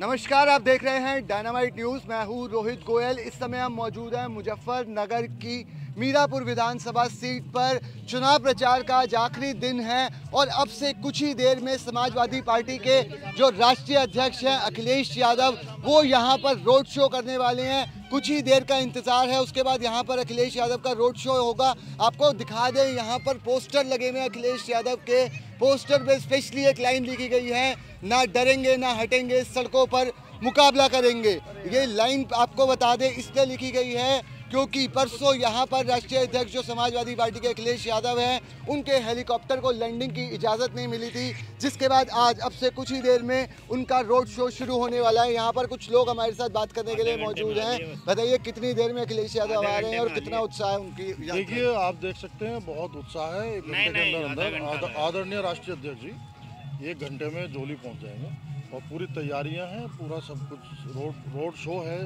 नमस्कार, आप देख रहे हैं डायनामाइट न्यूज। मैं हूँ रोहित गोयल। इस समय हम मौजूद हैं मुजफ्फरनगर की मीरापुर विधानसभा सीट पर। चुनाव प्रचार का आज आखिरी दिन है और अब से कुछ ही देर में समाजवादी पार्टी के जो राष्ट्रीय अध्यक्ष हैं अखिलेश यादव, वो यहाँ पर रोड शो करने वाले हैं। कुछ ही देर का इंतज़ार है, उसके बाद यहाँ पर अखिलेश यादव का रोड शो होगा। आपको दिखा दें, यहाँ पर पोस्टर लगे हुए हैं अखिलेश यादव के। पोस्टर पर स्पेशली एक लाइन लिखी गई है, ना डरेंगे ना हटेंगे, सड़कों पर मुकाबला करेंगे। ये लाइन आपको बता दें इसलिए लिखी गई है क्योंकि परसों यहाँ पर राष्ट्रीय अध्यक्ष जो समाजवादी पार्टी के अखिलेश यादव हैं, उनके हेलीकॉप्टर को लैंडिंग की इजाज़त नहीं मिली थी, जिसके बाद आज अब से कुछ ही देर में उनका रोड शो शुरू होने वाला है। यहाँ पर कुछ लोग हमारे साथ बात करने के लिए मौजूद हैं। बताइए कितनी देर में अखिलेश यादव आ रहे हैं और कितना उत्साह है उनकी? देखिए, आप देख सकते हैं बहुत उत्साह है। एक घंटे के अंदर आदरणीय राष्ट्रीय अध्यक्ष जी 1 घंटे में झोली पहुँच जाएंगे और पूरी तैयारियाँ हैं, पूरा सब कुछ। रोड शो है,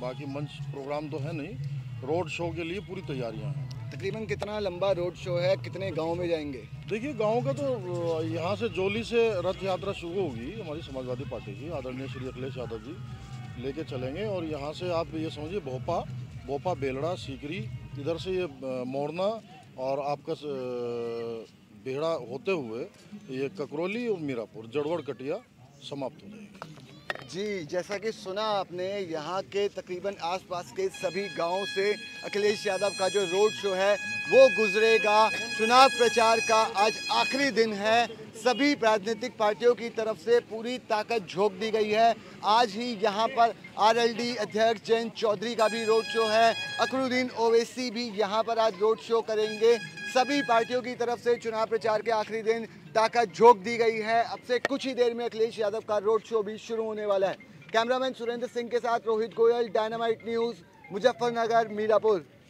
बाकी मंच प्रोग्राम तो है नहीं, रोड शो के लिए पूरी तैयारियां हैं। तकरीबन कितना लंबा रोड शो है, कितने गांव में जाएंगे? देखिए, गांव का तो यहां से जोली से रथ यात्रा शुरू होगी हमारी समाजवादी पार्टी की। आदरणीय श्री अखिलेश यादव जी लेके चलेंगे और यहां से आप ये समझिए भोपा बेलड़ा सीकरी, इधर से ये मोरना और आपका बेहड़ा होते हुए ये ककरौली और मीरापुर जड़वड़ कटिया समाप्त हो जाएगी। जी, जैसा कि सुना आपने, यहाँ के तकरीबन आसपास के सभी गांव से अखिलेश यादव का जो रोड शो है वो गुजरेगा। चुनाव प्रचार का आज आखिरी दिन है। सभी राजनीतिक पार्टियों की तरफ से पूरी ताकत झोंक दी गई है। आज ही यहाँ पर आरएलडी अध्यक्ष जयंत चौधरी का भी रोड शो है। अकरुद्दीन ओवैसी भी यहाँ पर आज रोड शो करेंगे। सभी पार्टियों की तरफ से चुनाव प्रचार के आखिरी दिन ताकत झोंक दी गई है। अब से कुछ ही देर में अखिलेश यादव का रोड शो भी शुरू होने वाला है। कैमरामैन सुरेंद्र सिंह के साथ रोहित गोयल, डायनामाइट न्यूज़, मुजफ्फरनगर, मीरापुर।